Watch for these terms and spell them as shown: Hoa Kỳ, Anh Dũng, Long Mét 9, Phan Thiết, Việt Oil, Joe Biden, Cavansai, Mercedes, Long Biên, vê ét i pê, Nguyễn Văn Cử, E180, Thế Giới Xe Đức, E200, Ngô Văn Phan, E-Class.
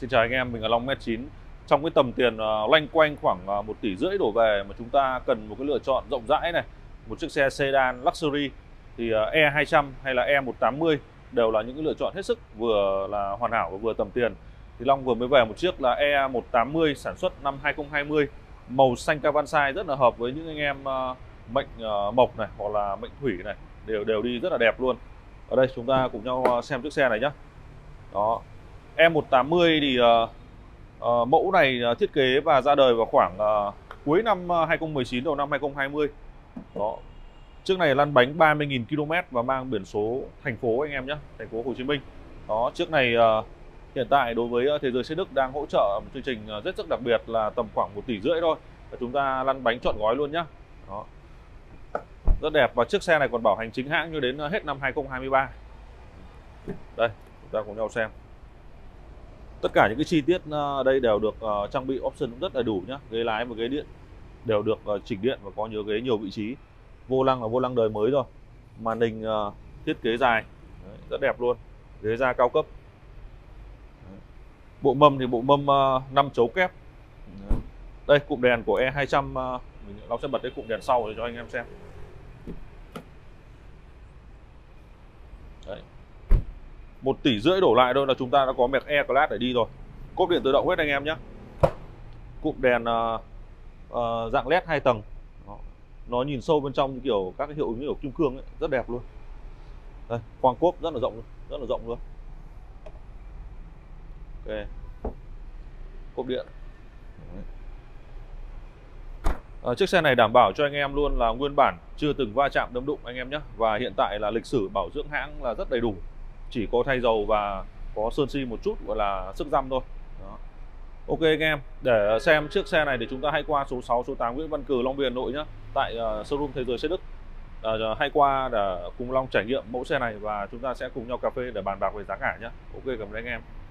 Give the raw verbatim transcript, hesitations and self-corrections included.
Xin chào anh em, mình là Long Mét chín. Trong cái tầm tiền uh, loanh quanh khoảng uh, một tỷ rưỡi đổ về mà chúng ta cần một cái lựa chọn rộng rãi này, một chiếc xe sedan luxury thì uh, E hai trăm hay là E một tám mươi đều là những cái lựa chọn hết sức vừa là hoàn hảo và vừa tầm tiền. Thì Long vừa mới về một chiếc là E một tám mươi sản xuất năm hai không hai không, màu xanh Cavansai, rất là hợp với những anh em uh, mệnh uh, mộc này hoặc là mệnh thủy này, đều đều đi rất là đẹp luôn. Ở đây chúng ta cùng nhau xem chiếc xe này nhé. Đó, E một tám mươi thì uh, uh, mẫu này uh, thiết kế và ra đời vào khoảng uh, cuối năm hai không một chín đầu năm hai không hai không. Đó, chiếc này lăn bánh ba mươi nghìn ki lô mét và mang biển số thành phố anh em nhé, thành phố Hồ Chí Minh. Đó, chiếc này uh, hiện tại đối với Thế Giới Xe Đức đang hỗ trợ một chương trình rất rất đặc biệt là tầm khoảng một tỷ rưỡi thôi. Và chúng ta lăn bánh trọn gói luôn nhé. Đó, rất đẹp, và chiếc xe này còn bảo hành chính hãng cho đến hết năm hai không hai ba. Đây, chúng ta cùng nhau xem. Tất cả những cái chi tiết đây đều được uh, trang bị option cũng rất là đủ nhá. Ghế lái và ghế điện đều được uh, chỉnh điện và có nhiều ghế nhiều vị trí. Vô lăng là vô lăng đời mới rồi. Màn hình uh, thiết kế dài. Đấy, rất đẹp luôn. Ghế da cao cấp. Đấy. Bộ mâm thì bộ mâm uh, năm chấu kép. Đấy. Đây, cụm đèn của E hai trăm, uh, mình Long sẽ bật cái cụm đèn sau để cho anh em xem. Đấy. một tỷ rưỡi đổ lại thôi là chúng ta đã có mẹc E-Class để đi rồi. Cốp điện tự động hết anh em nhé. Cụm đèn uh, uh, dạng led hai tầng. Đó. Nó nhìn sâu bên trong kiểu các cái hiệu ứng kiểu kim cương ấy, rất đẹp luôn. Đây, khoang cốp rất là rộng, rất là rộng luôn. Ok. Cốp điện. À, chiếc xe này đảm bảo cho anh em luôn là nguyên bản, chưa từng va chạm đâm đụng anh em nhé. Và hiện tại là lịch sử bảo dưỡng hãng là rất đầy đủ. Chỉ có thay dầu và có sơn si một chút gọi là sức dăm thôi. Đó. Ok anh em, để xem chiếc xe này thì chúng ta hãy qua số sáu, số tám Nguyễn Văn Cử, Long Biên, Hà Nội nhé. Tại uh, showroom Thế Giới Xe Đức. uh, Hãy qua để cùng Long trải nghiệm mẫu xe này và chúng ta sẽ cùng nhau cà phê để bàn bạc về giá cả nhé. Ok, cảm ơn anh em.